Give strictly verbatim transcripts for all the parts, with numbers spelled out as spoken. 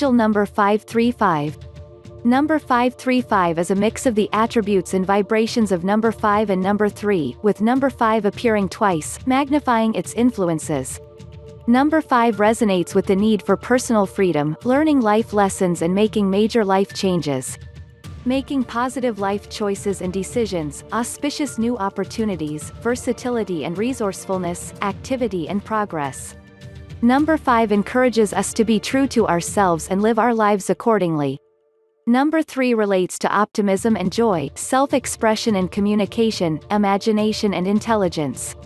angel number five three five. Number five three five is a mix of the attributes and vibrations of number five and number three, with number five appearing twice, magnifying its influences. Number five resonates with the need for personal freedom, learning life lessons and making major life changes. Making positive life choices and decisions, auspicious new opportunities, versatility and resourcefulness, activity and progress. Number five encourages us to be true to ourselves and live our lives accordingly. Number three relates to optimism and joy, self-expression and communication, imagination and intelligence.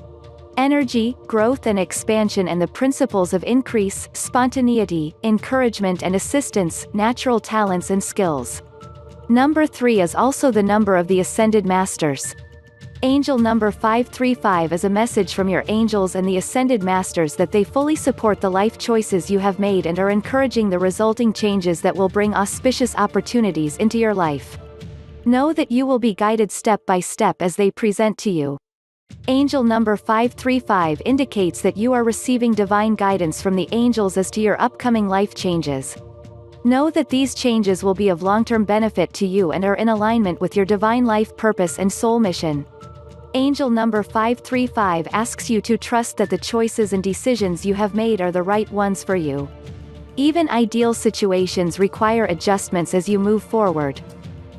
Energy, growth and expansion and the principles of increase, spontaneity, encouragement and assistance, natural talents and skills. Number three is also the number of the Ascended Masters. Angel number five three five is a message from your angels and the Ascended Masters that they fully support the life choices you have made and are encouraging the resulting changes that will bring auspicious opportunities into your life. Know that you will be guided step by step as they present to you. Angel number five three five indicates that you are receiving divine guidance from the angels as to your upcoming life changes. Know that these changes will be of long-term benefit to you and are in alignment with your divine life purpose and soul mission. Angel number five three five asks you to trust that the choices and decisions you have made are the right ones for you. Even ideal situations require adjustments as you move forward.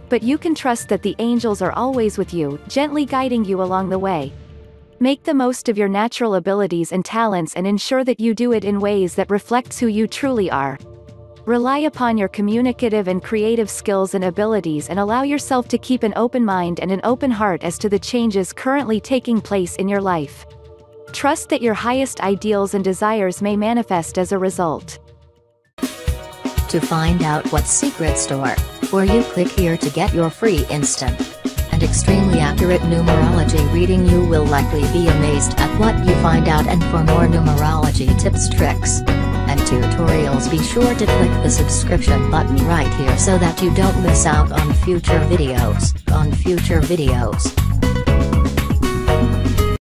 But you can trust that the angels are always with you, gently guiding you along the way. Make the most of your natural abilities and talents and ensure that you do it in ways that reflects who you truly are. Rely upon your communicative and creative skills and abilities and allow yourself to keep an open mind and an open heart as to the changes currently taking place in your life. Trust that your highest ideals and desires may manifest as a result. To find out what secret store, where you click here to get your free instant and extremely accurate numerology reading, you will likely be amazed at what you find out. And for more numerology tips, tricks, and tutorials, be sure to click the subscription button right here so that you don't miss out on future videos on future videos